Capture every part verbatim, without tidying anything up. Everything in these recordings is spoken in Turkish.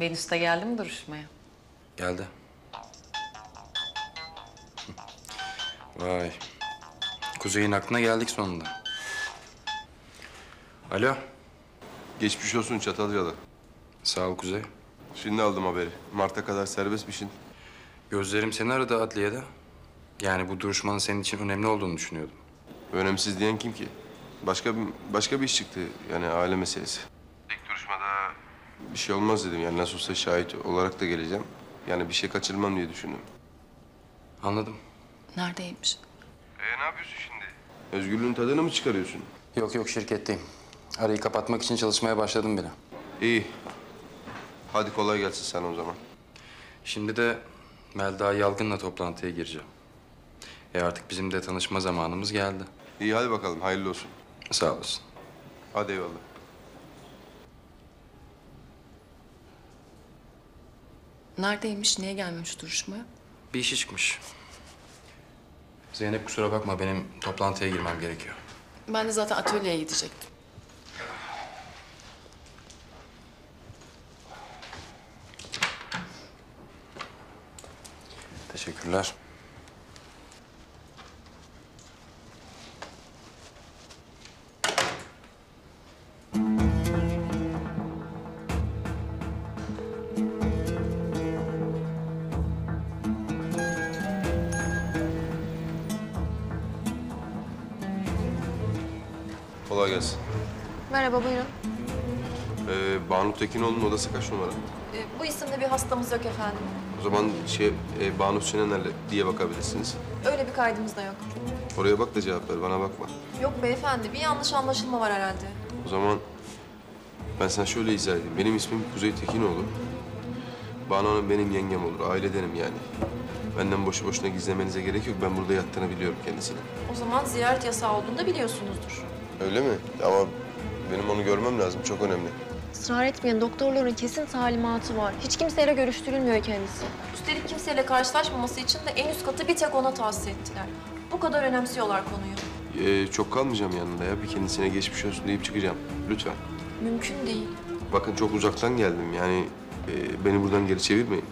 Venüs'te geldi mi duruşmaya? Geldi. Vay. Kuzey'in aklına geldik sonunda. Alo. Geçmiş olsun Çatalca'da. Sağ ol Kuzey. Şimdi aldım haberi. Mart'a kadar serbestmişsin. Gözlerim seni aradı adliyede. Yani bu duruşmanın senin için önemli olduğunu düşünüyordum. Önemsiz diyen kim ki? Başka bir, başka bir iş çıktı. Yani aile meselesi. İlk duruşmada bir şey olmaz dedim. Yani nasıl olsa şahit olarak da geleceğim. Yani bir şey kaçırmam diye düşündüm. Anladım. Neredeymiş? Ee, ne yapıyorsun şimdi? Özgürlüğün tadını mı çıkarıyorsun? Yok yok, şirketteyim. Arayı kapatmak için çalışmaya başladım bile. İyi. Hadi kolay gelsin sana o zaman. Şimdi de Melda Yalgın'la toplantıya gireceğim. E artık bizim de tanışma zamanımız geldi. İyi hadi bakalım, hayırlı olsun. Sağ olasın. Hadi eyvallah. Neredeymiş, niye gelmemiş duruşmaya? Bir işi çıkmış. Zeynep kusura bakma, benim toplantıya girmem gerekiyor. Ben de zaten atölyeye gidecektim. Teşekkürler. Kolay gelsin. Merhaba, buyurun. Ee, Banu Tekinoğlu'nun odası kaç numara? Ee, bu isimde bir hastamız yok efendim. O zaman şey, e, Banu Sinener'le diye bakabilirsiniz. Öyle bir kaydımız da yok. Oraya bak da cevap ver, bana bakma. Yok beyefendi, bir yanlış anlaşılma var herhalde. O zaman ben sana şöyle izah edeyim. Benim ismim Kuzey Tekinoğlu. Banu Hanım benim yengem olur, ailedenim yani. Benden boşu boşuna gizlemenize gerek yok. Ben burada yattığını biliyorum kendisine. O zaman ziyaret yasağı olduğunu da biliyorsunuzdur. Öyle mi? Ama benim onu görmem lazım, çok önemli. Israr etmeyin, doktorların kesin talimatı var. Hiç kimseyle görüştürülmüyor kendisi. Üstelik kimseyle karşılaşmaması için de en üst katı bir tek ona tavsiye ettiler. Bu kadar önemsiyorlar konuyu. Ee, çok kalmayacağım yanında ya. Bir kendisine geçmiş olsun deyip çıkacağım. Lütfen. Mümkün değil. Bakın çok uzaktan geldim yani. E, beni buradan geri çevirmeyin.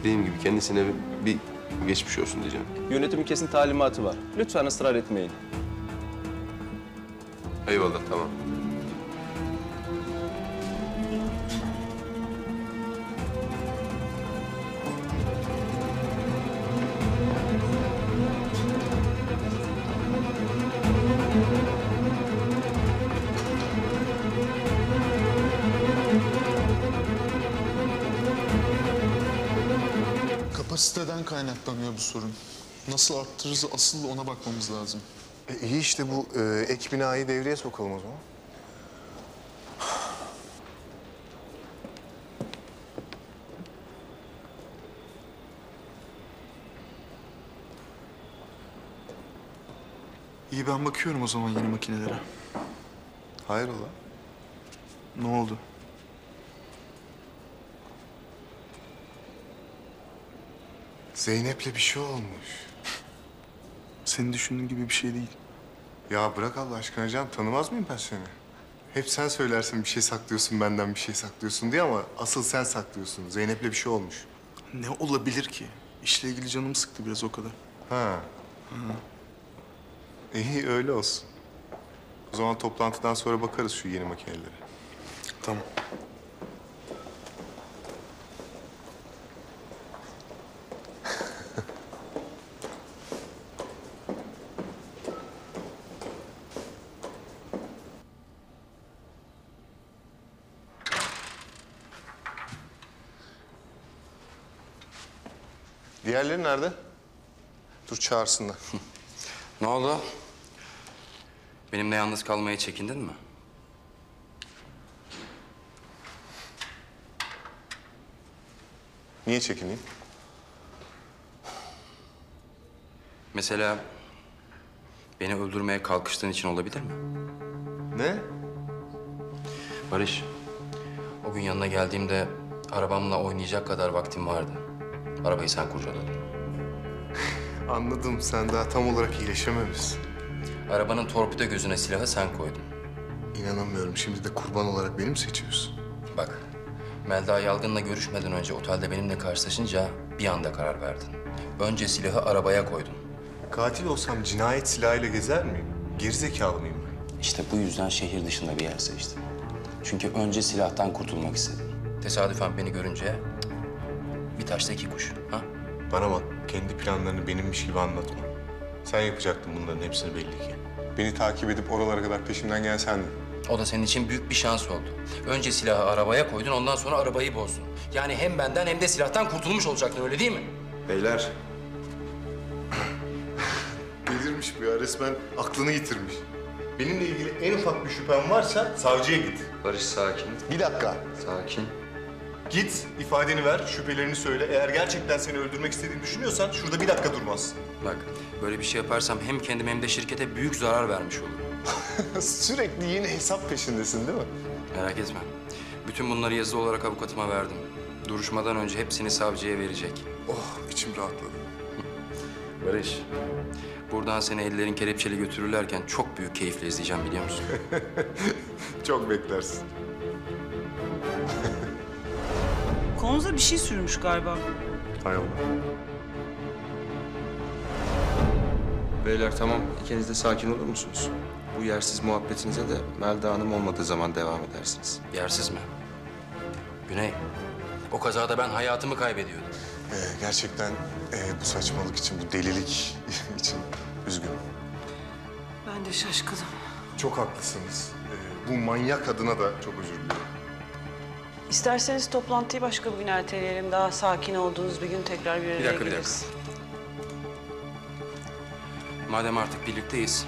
Dediğim gibi kendisine bir geçmiş olsun diyeceğim. Yönetimin kesin talimatı var. Lütfen ısrar etmeyin. Eyvallah, tamam. Kapasiteden kaynaklanıyor bu sorun. Nasıl arttırırız asıl ona bakmamız lazım. E iyi işte bu e, ek binayı devreye sokalım o zaman. İyi ben bakıyorum o zaman yeni makinelere. Hayrola? Ne oldu? Zeynep'le bir şey olmuş. Senin düşündüğün gibi bir şey değil. Ya bırak Allah aşkına canım, tanımaz mıyım ben seni? Hep sen söylersin bir şey saklıyorsun benden, bir şey saklıyorsun diye ama asıl sen saklıyorsun. Zeynep'le bir şey olmuş. Ne olabilir ki? İşle ilgili canımı sıktı biraz o kadar. Ha. Hı. İyi öyle olsun. O zaman toplantıdan sonra bakarız şu yeni makinelere. Tamam. Diğerleri nerede? Dur çağırsınlar. Ne oldu? Benimle yalnız kalmaya çekindin mi? Niye çekineyim? Mesela beni öldürmeye kalkıştığın için olabilir mi? Ne? Barış, o gün yanına geldiğimde arabamla oynayacak kadar vaktim vardı. Arabayı sen kurcaladın. Anladım. Sen daha tam olarak iyileşememişsin. Arabanın torpido gözüne silahı sen koydun. İnanamıyorum. Şimdi de kurban olarak beni mi seçiyorsun? Bak, Melda Yalgın'la görüşmeden önce otelde benimle karşılaşınca bir anda karar verdin. Önce silahı arabaya koydun. Katil olsam cinayet silahıyla gezer miyim? Gerizekalı mıyım ben? İşte bu yüzden şehir dışında bir yer seçtim. Çünkü önce silahtan kurtulmak istedim. Tesadüfen beni görünce bir taşta iki kuş. Ha? Bana bak, kendi planlarını benimmiş gibi anlatma. Sen yapacaktın bunların hepsini belli ki. Beni takip edip oralara kadar peşimden gelsendin. O da senin için büyük bir şans oldu. Önce silahı arabaya koydun, ondan sonra arabayı bozdun. Yani hem benden hem de silahtan kurtulmuş olacaktın, öyle değil mi? Beyler. Delirmiş bu ya, resmen aklını yitirmiş. Benimle ilgili en ufak bir şüphen varsa savcıya git. Barış, sakin. Bir dakika. Sakin. Git, ifadeni ver, şüphelerini söyle. Eğer gerçekten seni öldürmek istediğini düşünüyorsan şurada bir dakika durmazsın. Bak, böyle bir şey yaparsam hem kendim hem de şirkete büyük zarar vermiş olurum. Sürekli yeni hesap peşindesin değil mi? Merak etme. Bütün bunları yazılı olarak avukatıma verdim. Duruşmadan önce hepsini savcıya verecek. Oh, içim rahatladı. Barış, buradan seni ellerin kelepçeli götürürlerken çok büyük keyifle izleyeceğim, biliyor musun? Çok beklersin. Konuza bir şey sürmüş galiba. Hay Allah. Beyler tamam, ikiniz de sakin olur musunuz? Bu yersiz muhabbetinize de Melda Hanım olmadığı zaman devam edersiniz. Yersiz mi? Güney, o kazada ben hayatımı kaybediyordum. Ee, gerçekten e, bu saçmalık için, bu delilik için üzgünüm. Ben de şaşkınım. Çok haklısınız. Ee, bu manyak adına da çok özür dilerim. İsterseniz toplantıyı başka bir gün erteleyelim. Daha sakin olduğunuz bir gün tekrar bir araya geliriz. Bir dakika, bir dakika. Madem artık birlikteyiz,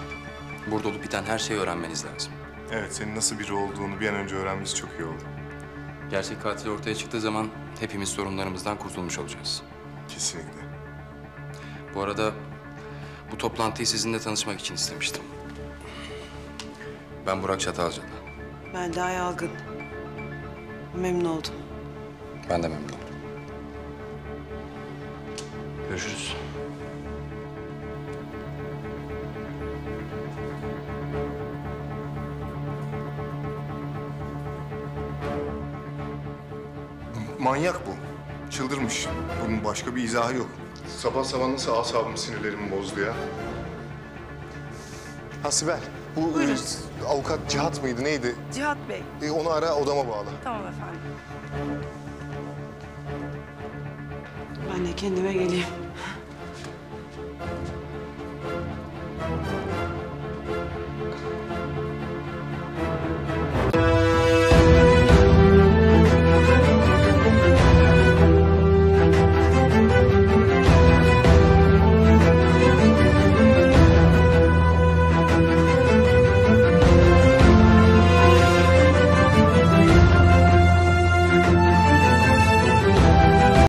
burada olup biten her şeyi öğrenmeniz lazım. Evet, senin nasıl biri olduğunu bir an önce öğrenmesi çok iyi oldu. Gerçek katil ortaya çıktığı zaman hepimiz sorunlarımızdan kurtulmuş olacağız. Kesinlikle. Bu arada bu toplantıyı sizinle tanışmak için istemiştim. Ben Burak Çatalca. Melda Yalgın. Memnun oldum. Ben de memnun oldum. Görüşürüz. Manyak bu. Çıldırmış. Bunun başka bir izahı yok. Sabah sabah nasıl asabımı, sinirlerimi bozdu ya. Ha Sibel, bu Buyurun. avukat Cihat mıydı, neydi? Cihat Bey. Ee, onu ara, odama bağla. Tamam efendim. Ben de kendime geleyim.